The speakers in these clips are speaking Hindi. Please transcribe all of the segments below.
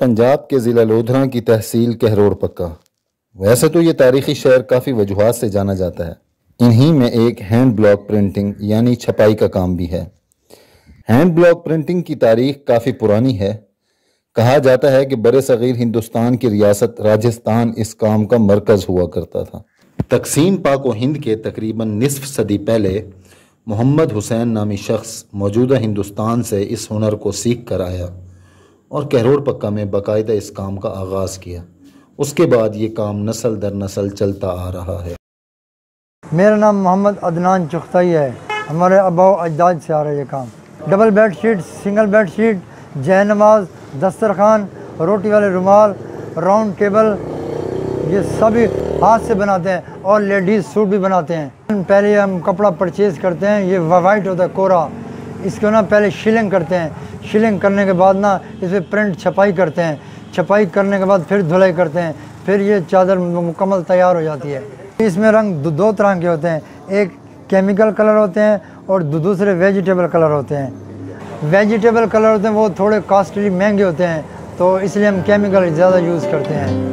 पंजाब के ज़िला लोधरा की तहसील करोर पक्का। वैसे तो ये तारीख़ी शहर काफ़ी वजूहात से जाना जाता है, इन्हीं में एक हैंड ब्लॉक प्रिंटिंग यानी छपाई का काम भी है। हैंड ब्लॉक प्रिंटिंग की तारीख काफ़ी पुरानी है। कहा जाता है कि बरसगीर हिंदुस्तान की रियासत राजस्थान इस काम का मरकज़ हुआ करता था। तकसीम पाक व हिंद के तकरीबन निसफ सदी पहले मोहम्मद हुसैन नामी शख्स मौजूदा हिंदुस्तान से इस हुनर को सीख कर आया और करोर पक्का में बाकायदा इस काम का आगाज़ किया। उसके बाद ये काम नस्ल दर नस्ल चलता आ रहा है। मेरा नाम मोहम्मद अदनान चुताई है। हमारे अबाओ अजदाद से आ रहा है ये काम। Double bed sheet, single bed sheet, जय नमाज, दस्तरखान, रोटी वाले रुमाल, राउंड टेबल, ये सभी हाथ से बनाते हैं और लेडीज़ सूट भी बनाते हैं। पहले हम कपड़ा परचेज़ करते हैं, ये वाइट होता है कोरा, इसको ना पहले शिलिंग करते हैं। शिलिंग करने के बाद ना इस पर प्रिंट छपाई करते हैं। छपाई करने के बाद फिर धुलाई करते हैं, फिर ये चादर मुकम्मल तैयार हो जाती है। इसमें रंग दो तरह के होते हैं, एक केमिकल कलर होते हैं और दूसरे वेजिटेबल कलर होते हैं। वेजिटेबल कलर होते हैं वो थोड़े कॉस्टली महंगे होते हैं, तो इसलिए हम केमिकल ज़्यादा यूज़ करते हैं।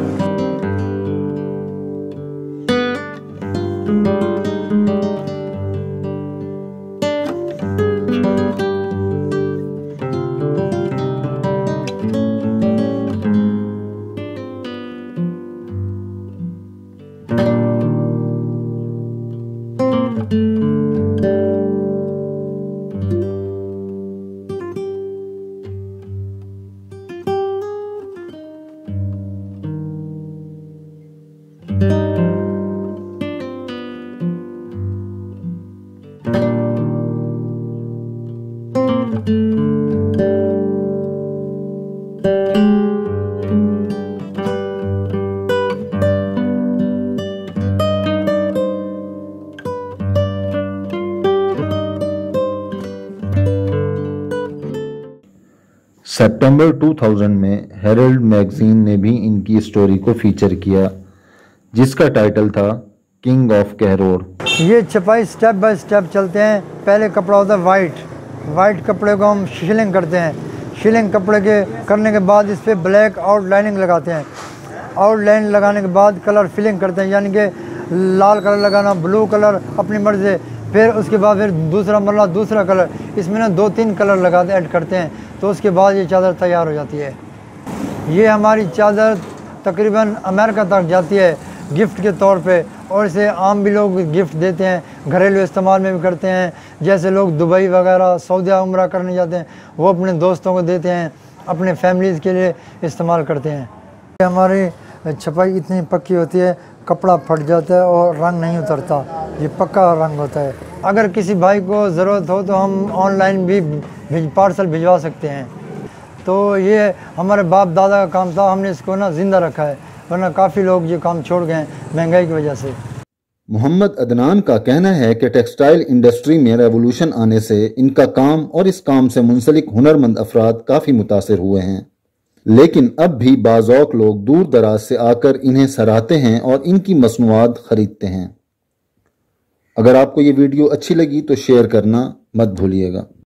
सितंबर 2000 में हेरल्ड मैगज़ीन ने भी इनकी स्टोरी को फीचर किया, जिसका टाइटल था किंग ऑफ करोर। ये छपाई स्टेप बाय स्टेप चलते हैं। पहले कपड़ा होता है वाइट कपड़े को हम शिलिंग करते हैं। शिलिंग कपड़े के करने के बाद इस पर ब्लैक आउटलाइनिंग लगाते हैं। आउटलाइन लगाने के बाद कलर फिलिंग करते हैं, यानी कि लाल कलर लगाना, ब्लू कलर अपनी मर्ज़ी। फिर उसके बाद फिर दूसरा मरला दूसरा कलर, इसमें ना 2-3 कलर लगाते ऐड करते हैं, तो उसके बाद ये चादर तैयार हो जाती है। ये हमारी चादर तकरीबन अमेरिका तक जाती है गिफ्ट के तौर पे, और इसे आम भी लोग गिफ्ट देते हैं, घरेलू इस्तेमाल में भी करते हैं। जैसे लोग दुबई वगैरह, सऊदी उम्रा करने जाते हैं, वो अपने दोस्तों को देते हैं, अपने फैमिलीज़ के लिए इस्तेमाल करते हैं। हमारी छपाई इतनी पक्की होती है, कपड़ा फट जाता है और रंग नहीं उतरता, ये पक्का रंग होता है। अगर किसी भाई को ज़रूरत हो तो हम ऑनलाइन भी पार्सल भिजवा सकते हैं। तो ये हमारे बाप दादा का काम था, हमने इसको ना ज़िंदा रखा है, वरना काफ़ी लोग ये काम छोड़ गए हैं महंगाई की वजह से। मोहम्मद अदनान का कहना है कि टेक्सटाइल इंडस्ट्री में रेवोल्यूशन आने से इनका काम और इस काम से मुंसलिक हुनरमंद अफराद काफ़ी मुतासर हुए हैं, लेकिन अब भी बाज़ौक लोग दूर दराज से आकर इन्हें सराहते हैं और इनकी मसनूआत ख़रीदते हैं। अगर आपको ये वीडियो अच्छी लगी तो शेयर करना मत भूलिएगा।